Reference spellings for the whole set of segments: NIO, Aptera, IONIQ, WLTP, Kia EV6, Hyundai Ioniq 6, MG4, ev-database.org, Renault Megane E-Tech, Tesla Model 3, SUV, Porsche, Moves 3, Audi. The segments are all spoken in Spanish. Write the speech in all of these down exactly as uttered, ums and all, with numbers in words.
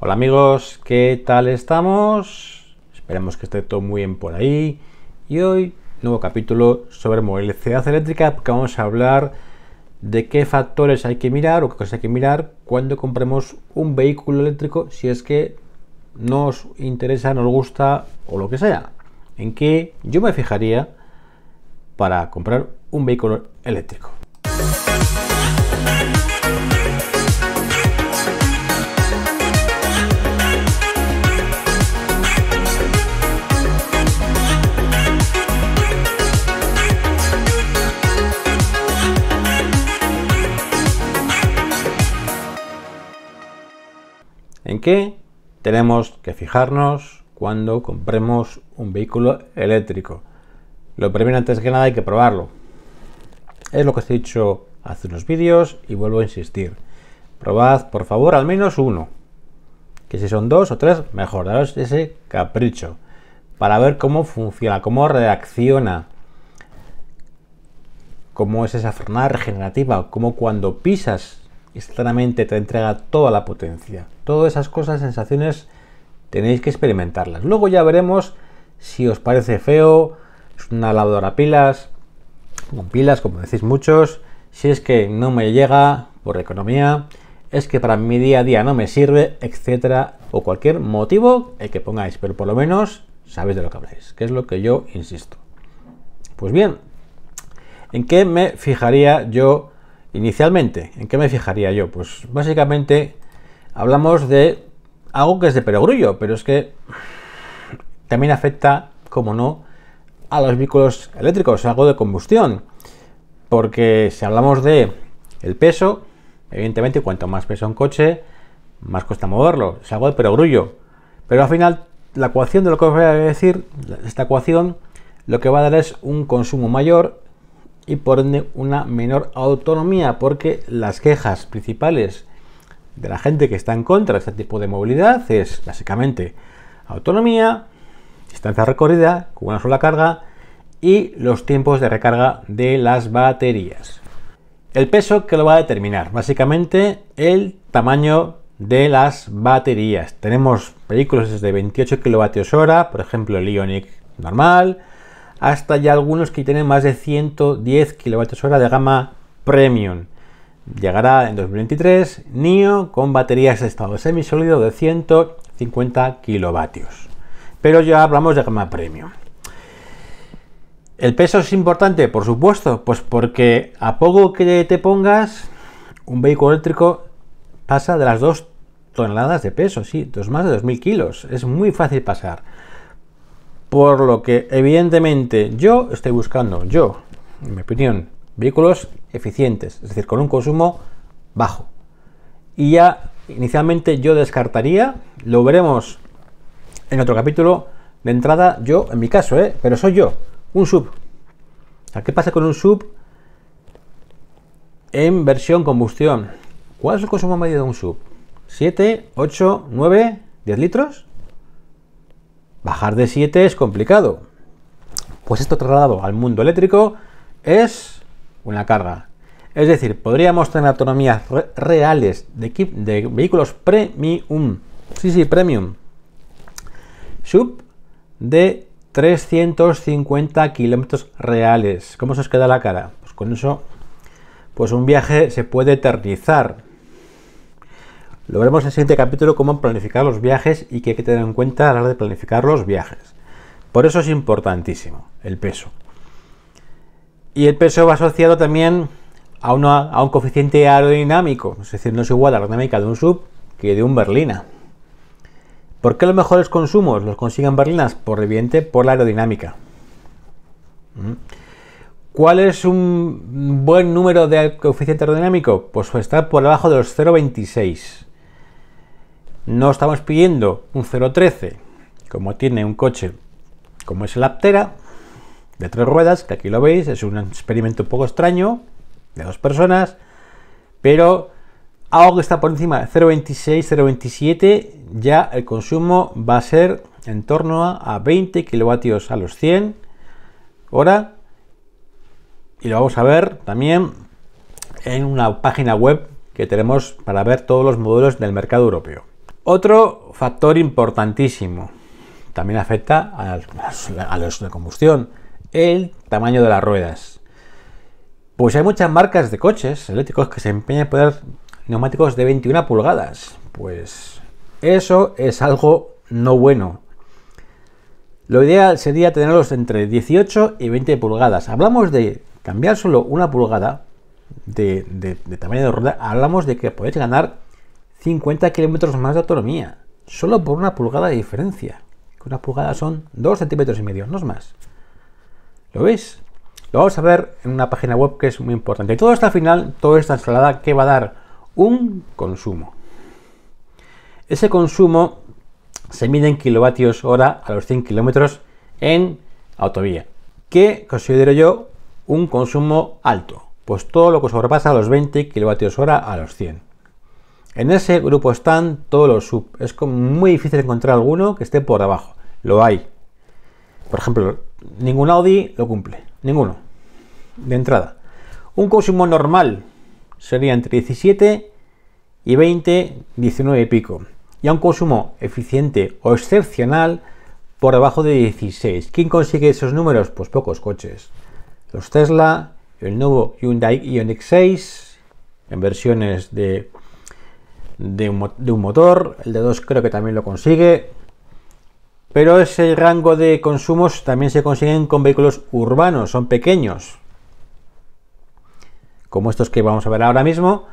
Hola amigos, ¿qué tal estamos? Esperemos que esté todo muy bien por ahí. Y hoy, nuevo capítulo sobre movilidad eléctrica, porque vamos a hablar de qué factores hay que mirar o qué cosas hay que mirar cuando compremos un vehículo eléctrico, si es que nos interesa, nos gusta o lo que sea. En qué yo me fijaría para comprar un vehículo eléctrico. ¿En qué tenemos que fijarnos cuando compremos un vehículo eléctrico? Lo primero, antes que nada, hay que probarlo. Es lo que os he dicho hace unos vídeos y vuelvo a insistir. Probad, por favor, al menos uno. Que si son dos o tres, mejor. Daros ese capricho para ver cómo funciona, cómo reacciona, cómo es esa frenada regenerativa, cómo cuando pisas instantáneamente te entrega toda la potencia. Todas esas cosas, sensaciones, tenéis que experimentarlas. Luego ya veremos si os parece feo, es una lavadora pilas, con pilas, como decís muchos, si es que no me llega por economía, es que para mi día a día no me sirve, etcétera, o cualquier motivo el que pongáis, pero por lo menos sabéis de lo que habláis, que es lo que yo insisto. Pues bien, ¿en qué me fijaría yo? Inicialmente, ¿en qué me fijaría yo? Pues básicamente hablamos de algo que es de perogrullo, pero es que también afecta, como no, a los vehículos eléctricos, algo de combustión. Porque si hablamos de el peso, evidentemente cuanto más pesa un coche, más cuesta moverlo, es algo de perogrullo. Pero al final la ecuación de lo que os voy a decir, esta ecuación, lo que va a dar es un consumo mayor y por ende una menor autonomía, porque las quejas principales de la gente que está en contra de este tipo de movilidad es básicamente autonomía, distancia recorrida con una sola carga y los tiempos de recarga de las baterías. El peso, que lo va a determinar básicamente el tamaño de las baterías. Tenemos vehículos desde veintiocho kilovatios hora, por ejemplo el IONIQ normal, hasta ya algunos que tienen más de ciento diez kilovatios hora de gama premium. Llegará en dos mil veintitrés N I O con baterías de estado semisólido de ciento cincuenta kilovatios. Pero ya hablamos de gama premium. ¿El peso es importante? Por supuesto, pues porque a poco que te pongas, un vehículo eléctrico pasa de las dos toneladas de peso, sí, dos, más de dos mil kilos. Es muy fácil pasar. Por lo que, evidentemente, yo estoy buscando, yo, en mi opinión, vehículos eficientes, es decir, con un consumo bajo. Y ya, inicialmente, yo descartaría, lo veremos en otro capítulo, de entrada, yo, en mi caso, ¿eh? Pero soy yo, un S U V. O sea, ¿qué pasa con un S U V en versión combustión? ¿Cuál es el consumo medio de un S U V? ¿siete, ocho, nueve, diez litros? Bajar de siete es complicado. Pues esto trasladado al mundo eléctrico es una carga. Es decir, podríamos tener autonomías re reales de, de vehículos premium, sí, sí, premium, sub de trescientos cincuenta kilómetros reales. ¿Cómo se os queda la cara? Pues con eso, pues un viaje se puede eternizar. Lo veremos en el siguiente capítulo, cómo planificar los viajes y qué hay que tener en cuenta a la hora de planificar los viajes. Por eso es importantísimo el peso. Y el peso va asociado también a, una, a un coeficiente aerodinámico. Es decir, no es igual la aerodinámica de un S U V que de un berlina. ¿Por qué los mejores consumos los consiguen berlinas? Por evidente, por la aerodinámica. ¿Cuál es un buen número de coeficiente aerodinámico? Pues está por debajo de los cero coma veintiséis. No estamos pidiendo un cero coma trece, como tiene un coche como es el Aptera, de tres ruedas, que aquí lo veis, es un experimento un poco extraño, de dos personas, pero algo que está por encima de cero coma veintiséis, cero coma veintisiete, ya el consumo va a ser en torno a veinte kilovatios a los cien hora, y lo vamos a ver también en una página web que tenemos para ver todos los modelos del mercado europeo. Otro factor importantísimo, también afecta a, a los de combustión, el tamaño de las ruedas. Pues hay muchas marcas de coches eléctricos que se empeñan en poner neumáticos de veintiuna pulgadas. Pues eso es algo no bueno. Lo ideal sería tenerlos entre dieciocho y veinte pulgadas. Hablamos de cambiar solo una pulgada de, de, de tamaño de rueda. Hablamos de que podéis ganar cincuenta kilómetros más de autonomía, solo por una pulgada de diferencia. Una pulgada son dos centímetros y medio, no es más. ¿Lo veis? Lo vamos a ver en una página web que es muy importante. Y todo esto al final, toda esta ensalada que va a dar un consumo. Ese consumo se mide en kilovatios hora a los cien kilómetros en autovía. ¿Qué considero yo un consumo alto? Pues todo lo que sobrepasa los veinte kilovatios hora a los cien. En ese grupo están todos los sub. Es como muy difícil encontrar alguno que esté por abajo. Lo hay. Por ejemplo, ningún Audi lo cumple. Ninguno. De entrada. Un consumo normal sería entre diecisiete y veinte, diecinueve y pico. Y a un consumo eficiente o excepcional por debajo de dieciséis. ¿Quién consigue esos números? Pues pocos coches. Los Tesla, el nuevo Hyundai Ioniq seis, en versiones de... De un, de un motor, el de dos creo que también lo consigue, pero ese rango de consumos también se consiguen con vehículos urbanos, son pequeños, como estos que vamos a ver ahora mismo,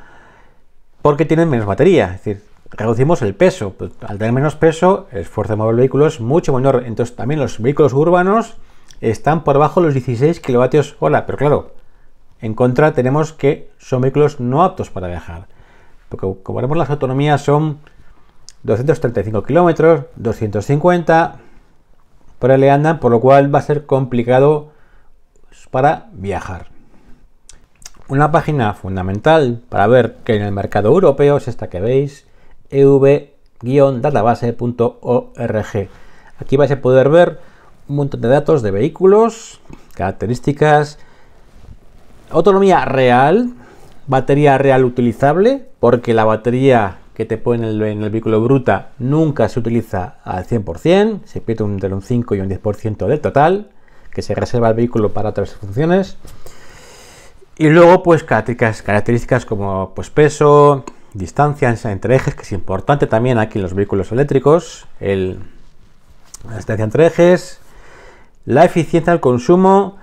porque tienen menos batería, es decir, reducimos el peso, al tener menos peso, el esfuerzo de mover el vehículo es mucho menor, entonces también los vehículos urbanos están por bajo los dieciséis kilovatios hora, pero claro, en contra tenemos que son vehículos no aptos para viajar. Porque como veremos las autonomías son doscientos treinta y cinco kilómetros, doscientos cincuenta, por ahí le andan, por lo cual va a ser complicado para viajar. Una página fundamental para ver que en el mercado europeo es esta que veis, ev guion database punto org. Aquí vais a poder ver un montón de datos de vehículos, características, autonomía real, batería real utilizable, porque la batería que te pone en el, en el vehículo bruta nunca se utiliza al cien por cien, se pierde un, entre un cinco y un diez por ciento del total, que se reserva el vehículo para otras funciones. Y luego pues características, características como pues, peso, distancia entre ejes, que es importante también aquí en los vehículos eléctricos, el, la distancia entre ejes, la eficiencia al consumo,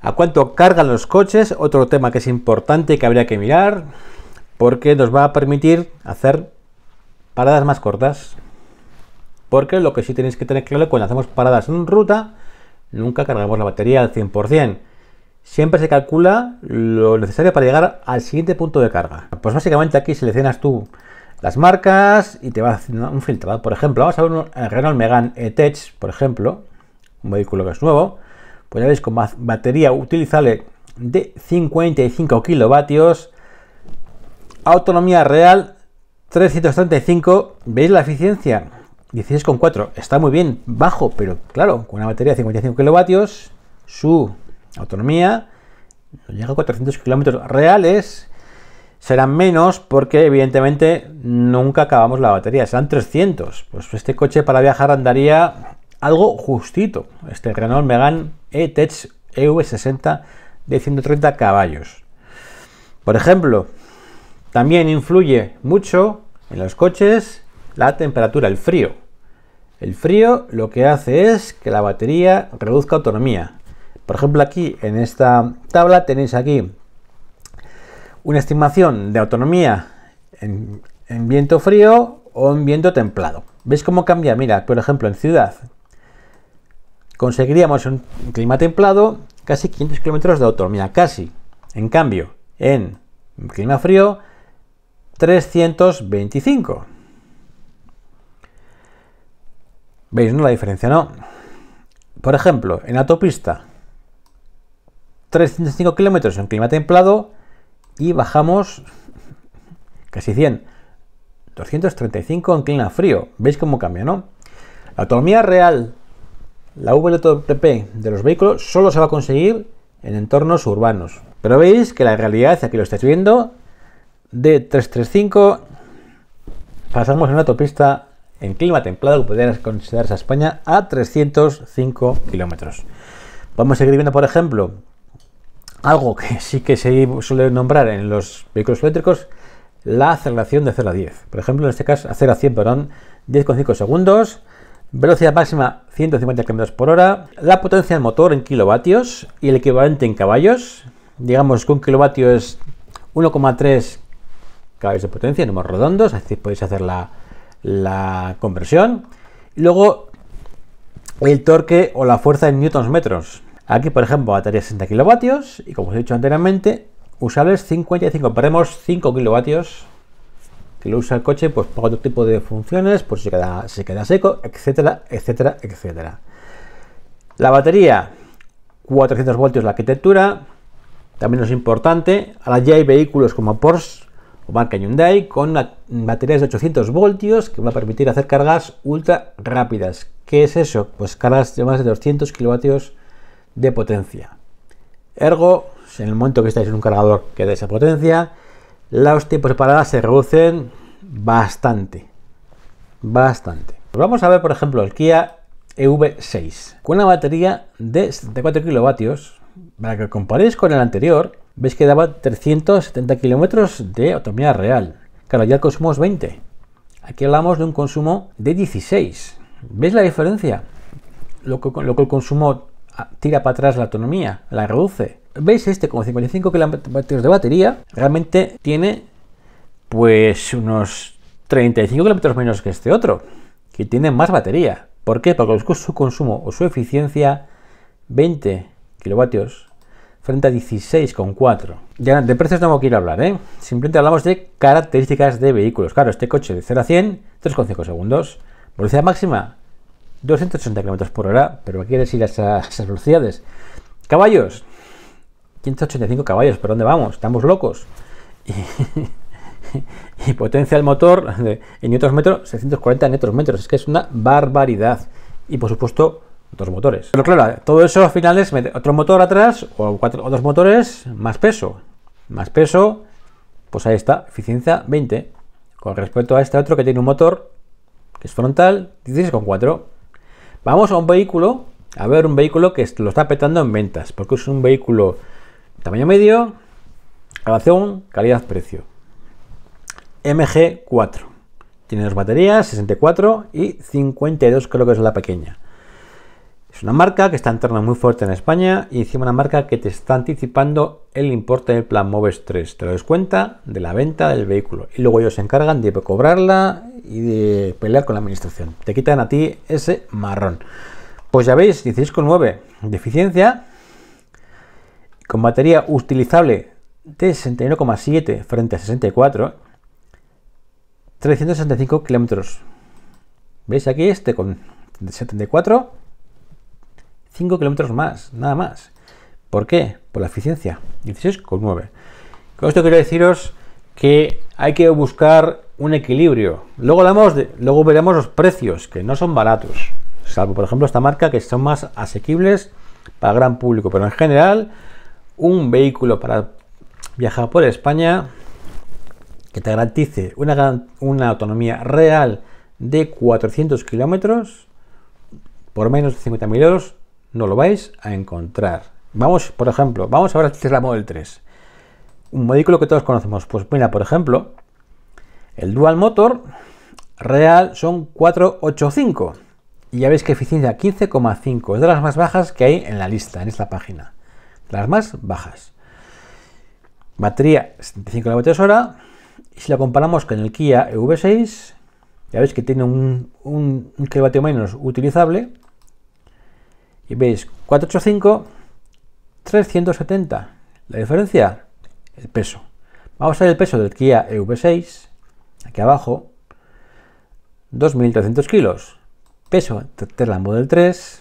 a cuánto cargan los coches, otro tema que es importante que habría que mirar, porque nos va a permitir hacer paradas más cortas. Porque lo que sí tenéis que tener claro, cuando hacemos paradas en ruta, nunca cargamos la batería al cien por cien. Siempre se calcula lo necesario para llegar al siguiente punto de carga. Pues básicamente aquí seleccionas tú las marcas y te va haciendo un filtrado. Por ejemplo, vamos a ver el Renault Megane E-Tech, por ejemplo, un vehículo que es nuevo. Pues ya veis, con batería utilizable de cincuenta y cinco kilovatios, autonomía real trescientos treinta y cinco, ¿veis la eficiencia? dieciséis coma cuatro, está muy bien, bajo, pero claro, con una batería de cincuenta y cinco kilovatios, su autonomía llega a cuatrocientos kilómetros reales, serán menos porque evidentemente nunca acabamos la batería, serán trescientos, pues este coche para viajar andaría algo justito, este Renault Megane E-Tech E V sesenta de ciento treinta caballos. Por ejemplo, también influye mucho en los coches la temperatura, el frío. El frío lo que hace es que la batería reduzca autonomía. Por ejemplo, aquí en esta tabla tenéis aquí una estimación de autonomía en, en viento frío o en viento templado. ¿Veis cómo cambia? Mira, por ejemplo, en ciudad conseguiríamos un clima templado casi quinientos kilómetros de autonomía, casi. En cambio, en clima frío, trescientos veinticinco. ¿Veis, no? La diferencia, ¿no? Por ejemplo, en autopista, trescientos cinco kilómetros en clima templado y bajamos casi cien. doscientos treinta y cinco en clima frío. ¿Veis cómo cambia, no? La autonomía real, la W L T P de los vehículos solo se va a conseguir en entornos urbanos. Pero veis que la realidad, aquí lo estáis viendo, de trescientos treinta y cinco pasamos en una autopista en clima templado, que podría considerarse a España, a trescientos cinco kilómetros. Vamos a seguir viendo, por ejemplo, algo que sí que se suele nombrar en los vehículos eléctricos, la aceleración de cero a diez. Por ejemplo, en este caso, a cero a cien, perdón, diez coma cinco segundos, velocidad máxima ciento cincuenta kilómetros por hora, la potencia del motor en kilovatios y el equivalente en caballos. Digamos que un kilovatio es uno coma tres caballos de potencia, en números redondos, así podéis hacer la, la conversión. Y luego el torque o la fuerza en newtons metros. Aquí, por ejemplo, batería sesenta kilovatios y, como os he dicho anteriormente, usables cincuenta y cinco, perdemos cinco kilovatios que lo usa el coche pues para otro tipo de funciones, pues se queda, se queda seco, etcétera, etcétera, etcétera. La batería, cuatrocientos voltios la arquitectura, también es importante. Ahora ya hay vehículos como Porsche o marca Hyundai con baterías de ochocientos voltios que va a permitir hacer cargas ultra rápidas. ¿Qué es eso? Pues cargas de más de doscientos kilovatios de potencia. Ergo, en el momento que estáis en un cargador que dé esa potencia, los tiempos de parada se reducen bastante, bastante. Vamos a ver, por ejemplo, el Kia E V seis con una batería de setenta y cuatro kilovatios. Para que comparéis con el anterior, veis que daba trescientos setenta kilómetros de autonomía real. Claro, ya el consumo es veinte. Aquí hablamos de un consumo de dieciséis. ¿Veis la diferencia? Lo que, lo que el consumo tira para atrás la autonomía, la reduce. ¿Veis este con cincuenta y cinco kilovatios de batería? Realmente tiene pues unos treinta y cinco kilómetros menos que este otro, que tiene más batería. ¿Por qué? Porque su consumo o su eficiencia, veinte kilovatios frente a dieciséis coma cuatro. Ya de precios no quiero hablar, ¿eh? Simplemente hablamos de características de vehículos. Claro, este coche de cero a cien, tres coma cinco segundos. Velocidad máxima, doscientos ochenta kilómetros por hora, pero ¿a qué quieres ir a esas, esas velocidades? Caballos, ciento ochenta y cinco caballos, ¿pero dónde vamos? Estamos locos. Y, y potencia del motor de, en newtons metros, seiscientos cuarenta newtons metros. Es que es una barbaridad. Y por supuesto, dos motores. Pero claro, todo eso al final es otro motor atrás o, cuatro, o dos motores, más peso. Más peso, pues ahí está, eficiencia veinte. Con respecto a este otro que tiene un motor que es frontal, dieciséis coma cuatro. Vamos a un vehículo, a ver un vehículo que lo está petando en ventas, porque es un vehículo tamaño medio, relación calidad-precio. M G cuatro. Tiene dos baterías, sesenta y cuatro y cincuenta y dos, creo que es la pequeña. Es una marca que está entrando muy fuerte en España y encima una marca que te está anticipando el importe del plan Moves tres. Te lo descuenta de la venta del vehículo y luego ellos se encargan de cobrarla y de pelear con la administración. Te quitan a ti ese marrón. Pues ya veis, dieciséis coma nueve de eficiencia, con batería utilizable de sesenta y uno coma siete frente a sesenta y cuatro, trescientos sesenta y cinco kilómetros. ¿Veis aquí este con setenta y cuatro? cinco kilómetros más, nada más. ¿Por qué? Por la eficiencia, dieciséis coma nueve. Con esto quiero deciros que hay que buscar un equilibrio. Luego, hablamos de, luego veremos los precios, que no son baratos, salvo por ejemplo esta marca, que son más asequibles para el gran público, pero en general un vehículo para viajar por España que te garantice una, gran, una autonomía real de cuatrocientos kilómetros por menos de cincuenta mil euros no lo vais a encontrar. Vamos, por ejemplo, vamos a ver el Tesla Model tres, un vehículo que todos conocemos. Pues mira, por ejemplo, el dual motor real son cuatro coma ochenta y cinco. Y ya veis que eficiencia quince coma cinco, es de las más bajas que hay en la lista, en esta página. De las más bajas. Batería setenta y cinco kilovatios hora. Y si la comparamos con el Kia E V seis, ya veis que tiene un, un, un kilovatio menos utilizable. Y veis, cuatrocientos ochenta y cinco, trescientos setenta. La diferencia, el peso. Vamos a ver el peso del Kia E V seis, aquí abajo, dos mil trescientos kilos. Peso Tesla Model tres,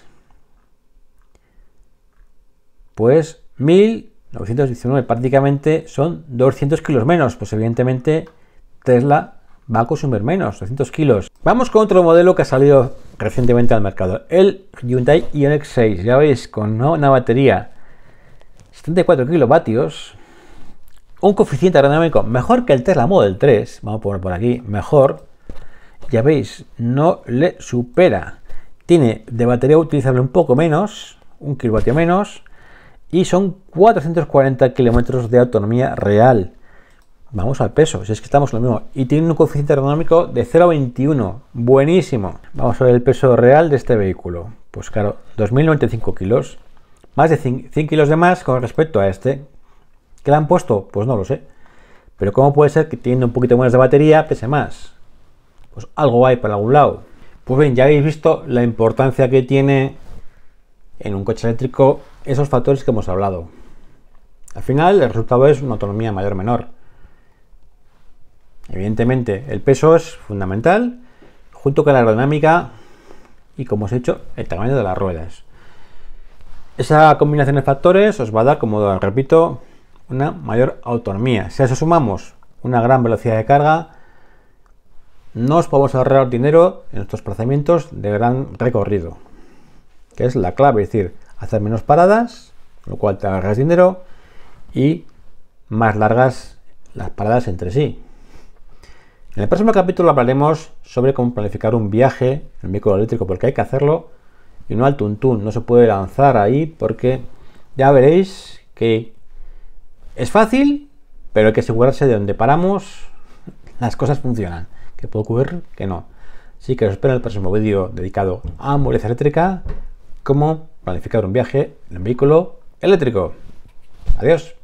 pues mil novecientos diecinueve, prácticamente son doscientos kilos menos, pues evidentemente Tesla va a consumir menos, doscientos kilos. Vamos con otro modelo que ha salido recientemente al mercado, el Hyundai Ioniq seis, ya veis, con una batería setenta y cuatro kilovatios, un coeficiente aerodinámico mejor que el Tesla Model tres, vamos a poner por aquí, mejor, ya veis, no le supera. Tiene de batería utilizable un poco menos, un kilovatio menos, y son cuatrocientos cuarenta kilómetros de autonomía real. Vamos al peso, si es que estamos en lo mismo. Y tiene un coeficiente ergonómico de cero coma veintiuno. Buenísimo. Vamos a ver el peso real de este vehículo. Pues claro, dos mil noventa y cinco kilos. Más de cien kilos de más con respecto a este. ¿Qué le han puesto? Pues no lo sé. Pero ¿cómo puede ser que teniendo un poquito menos de batería pese más? Pues algo hay para algún lado. Pues bien, ya habéis visto la importancia que tiene en un coche eléctrico esos factores que hemos hablado. Al final, el resultado es una autonomía mayor o menor. Evidentemente, el peso es fundamental, junto con la aerodinámica y, como os he dicho, el tamaño de las ruedas. Esa combinación de factores os va a dar, como repito, una mayor autonomía. Si a eso sumamos una gran velocidad de carga, nos podemos ahorrar dinero en nuestros desplazamientos de gran recorrido, que es la clave, es decir, hacer menos paradas, lo cual te ahorras dinero, y más largas las paradas entre sí. En el próximo capítulo hablaremos sobre cómo planificar un viaje en vehículo eléctrico, porque hay que hacerlo y no al tuntún, no se puede lanzar ahí, porque ya veréis que es fácil, pero hay que asegurarse de donde paramos las cosas funcionan, que puede ocurrir que no. Así que os espero en el próximo vídeo dedicado a movilidad eléctrica, cómo planificar un viaje en vehículo eléctrico. Adiós.